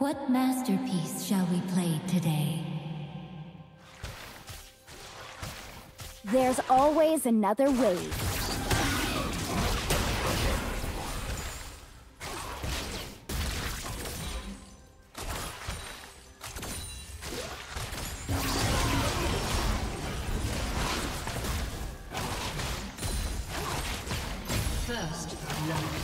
What masterpiece shall we play today? There's always another way. First love.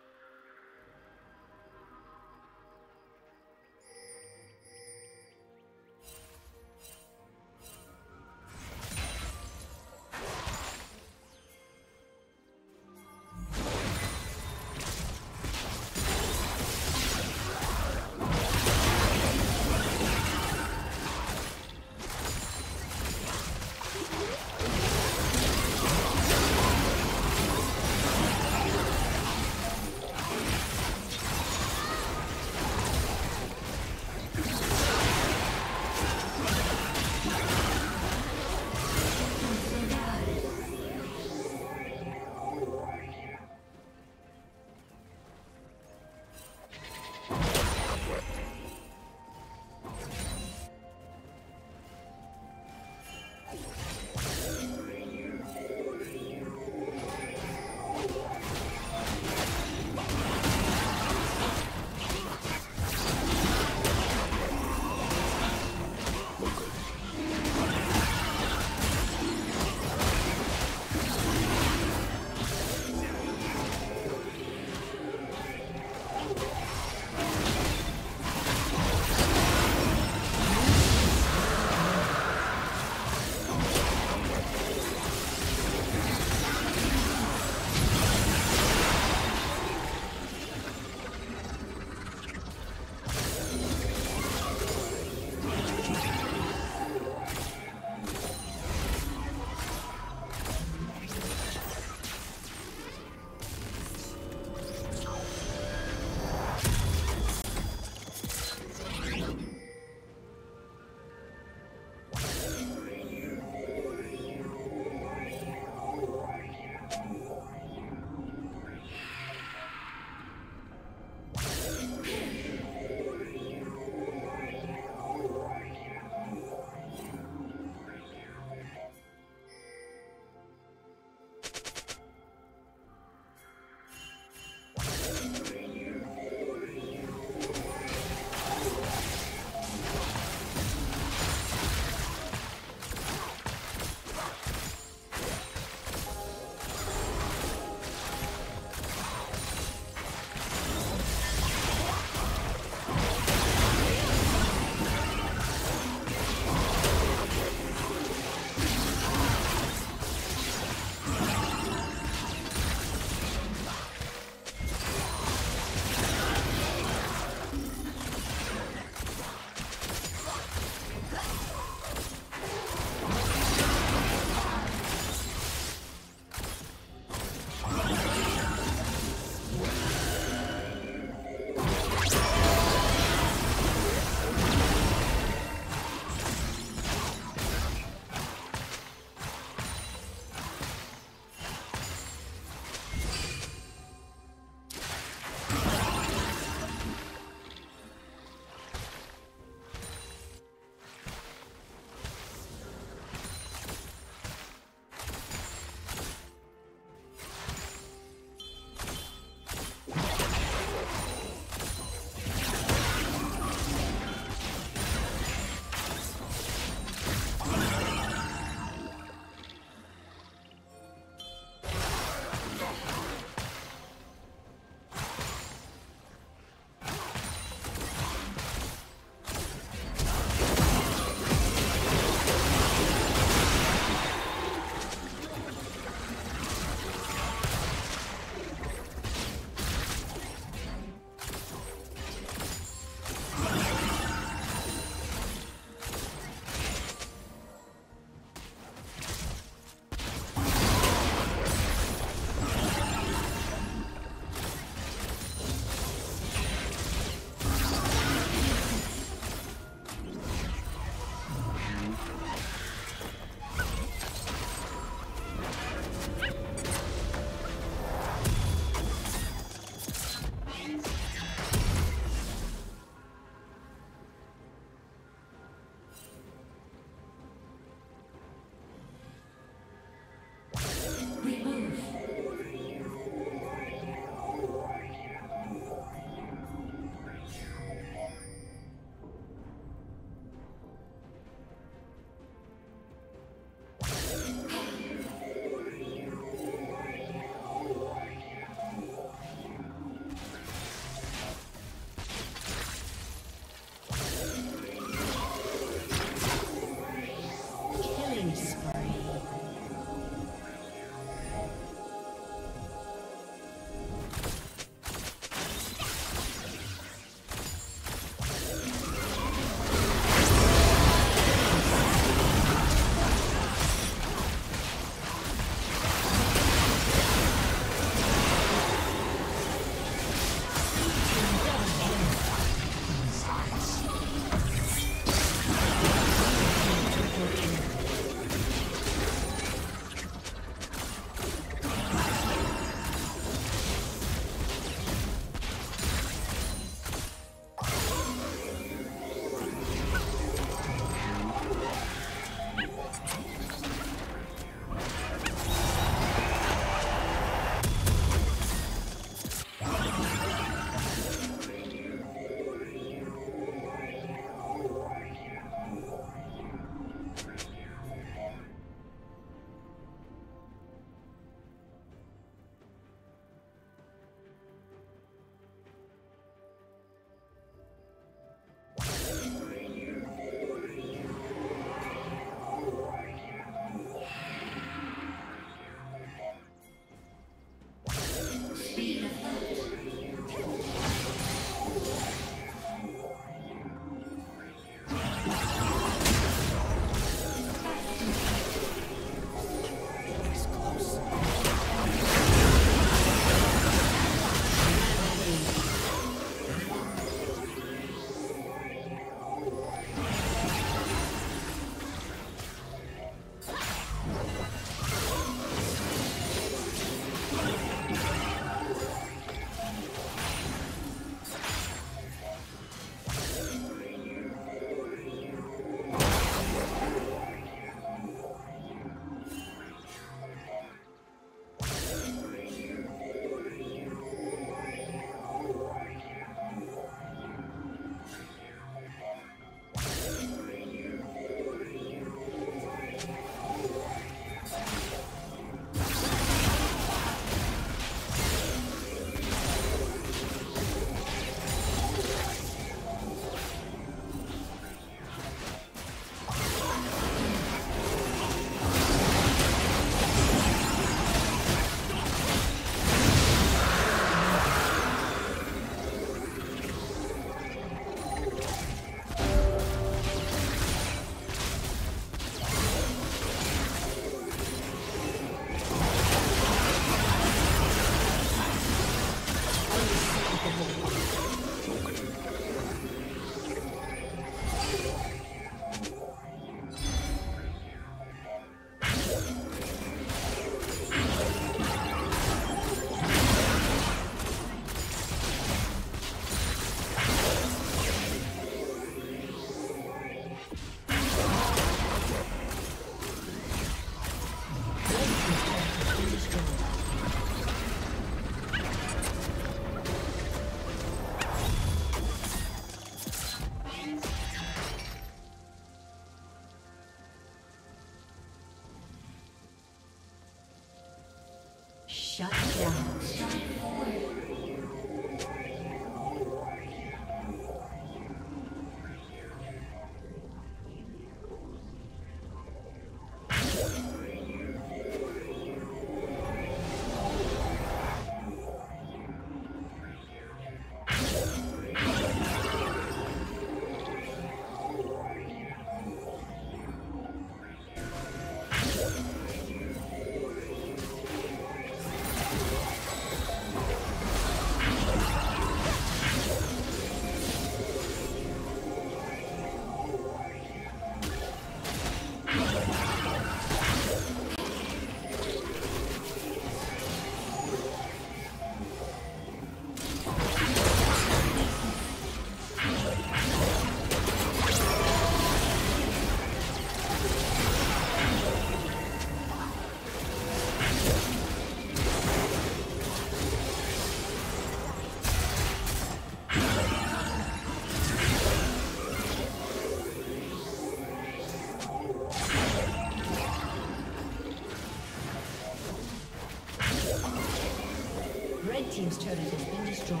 team's turret has been destroyed.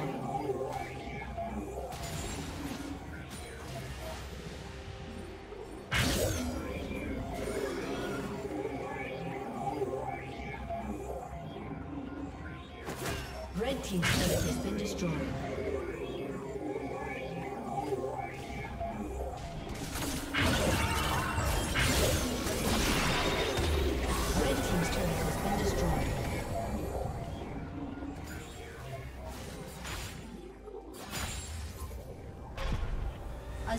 Red team's turret has been destroyed. A